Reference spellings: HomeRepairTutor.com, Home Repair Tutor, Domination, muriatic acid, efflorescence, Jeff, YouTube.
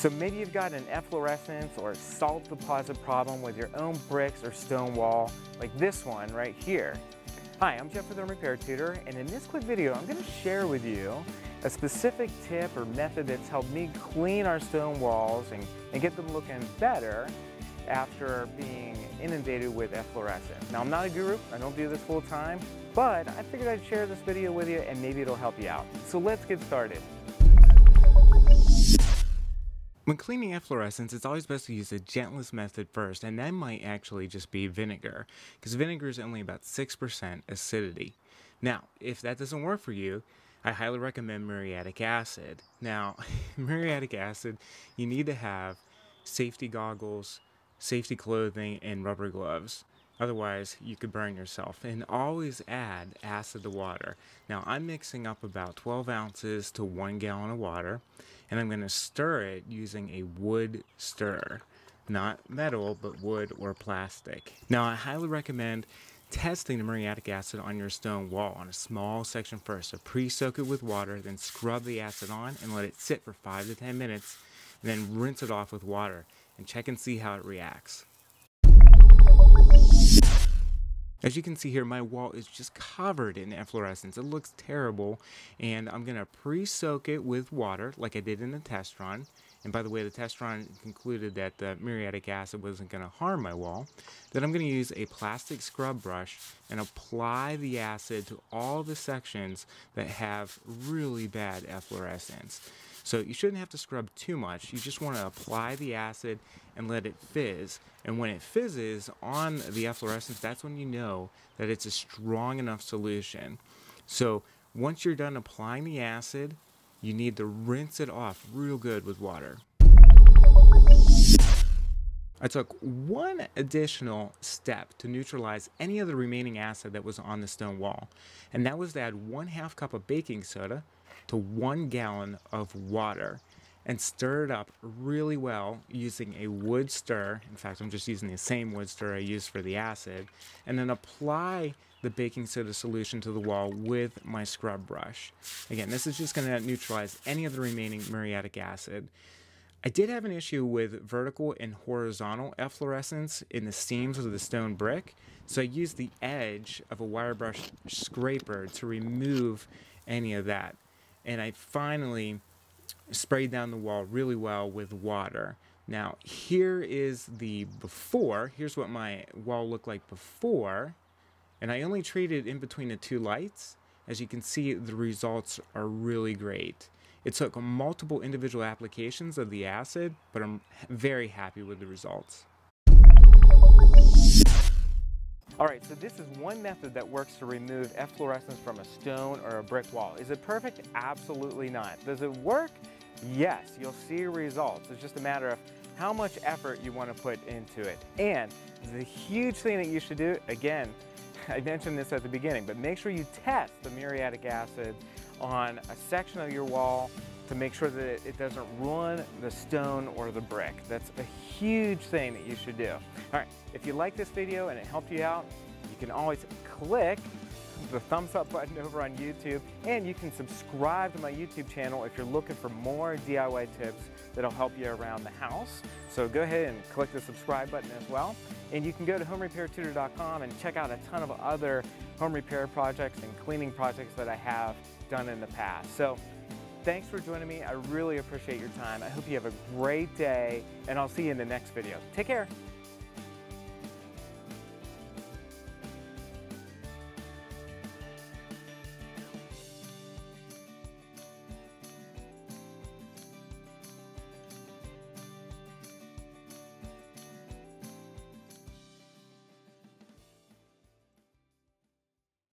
So maybe you've got an efflorescence or salt deposit problem with your own bricks or stone wall, like this one right here. Hi, I'm Jeff with Home Repair Tutor, and in this quick video, I'm gonna share with you a specific tip or method that's helped me clean our stone walls and get them looking better after being inundated with efflorescence. Now, I'm not a guru, I don't do this full time, but I figured I'd share this video with you and maybe it'll help you out. So let's get started. When cleaning efflorescence, it's always best to use the gentlest method first, and that might actually just be vinegar, because vinegar is only about 6% acidity. Now, if that doesn't work for you, I highly recommend muriatic acid. Now, muriatic acid, you need to have safety goggles, safety clothing, and rubber gloves. Otherwise, you could burn yourself. And always add acid to water. Now, I'm mixing up about 12 ounces to 1 gallon of water, and I'm going to stir it using a wood stir. Not metal, but wood or plastic. Now, I highly recommend testing the muriatic acid on your stone wall on a small section first. So pre-soak it with water, then scrub the acid on and let it sit for 5 to 10 minutes, and then rinse it off with water and check and see how it reacts. As you can see here, my wall is just covered in efflorescence. It looks terrible, and I'm going to pre-soak it with water like I did in the test run. And by the way, the test run concluded that the muriatic acid wasn't going to harm my wall. Then I'm going to use a plastic scrub brush and apply the acid to all the sections that have really bad efflorescence. So you shouldn't have to scrub too much. You just want to apply the acid and let it fizz. And when it fizzes on the efflorescence, that's when you know that it's a strong enough solution. So once you're done applying the acid, you need to rinse it off real good with water. I took one additional step to neutralize any of the remaining acid that was on the stone wall, and that was to add 1/2 cup of baking soda to 1 gallon of water and stir it up really well using a wood stir. In fact, I'm just using the same wood stir I used for the acid, and then apply the baking soda solution to the wall with my scrub brush. Again, this is just going to neutralize any of the remaining muriatic acid. I did have an issue with vertical and horizontal efflorescence in the seams of the stone brick, so I used the edge of a wire brush scraper to remove any of that. And I finally sprayed down the wall really well with water. Now, here is the before. Here's what my wall looked like before. And I only treated in between the two lights. As you can see, the results are really great. It took multiple individual applications of the acid, but I'm very happy with the results. All right, so this is one method that works to remove efflorescence from a stone or a brick wall. Is it perfect? Absolutely not. Does it work? Yes, you'll see results. It's just a matter of how much effort you want to put into it. And the huge thing that you should do, again, I mentioned this at the beginning, but make sure you test the muriatic acid on a section of your wall to make sure that it doesn't ruin the stone or the brick. That's a huge thing that you should do. All right, if you like this video and it helped you out, you can always click the thumbs up button over on YouTube, and you can subscribe to my YouTube channel if you're looking for more DIY tips that'll help you around the house. So go ahead and click the subscribe button as well. And you can go to HomeRepairTutor.com and check out a ton of other home repair projects and cleaning projects that I have done in the past. So thanks for joining me. I really appreciate your time. I hope you have a great day, and I'll see you in the next video. Take care.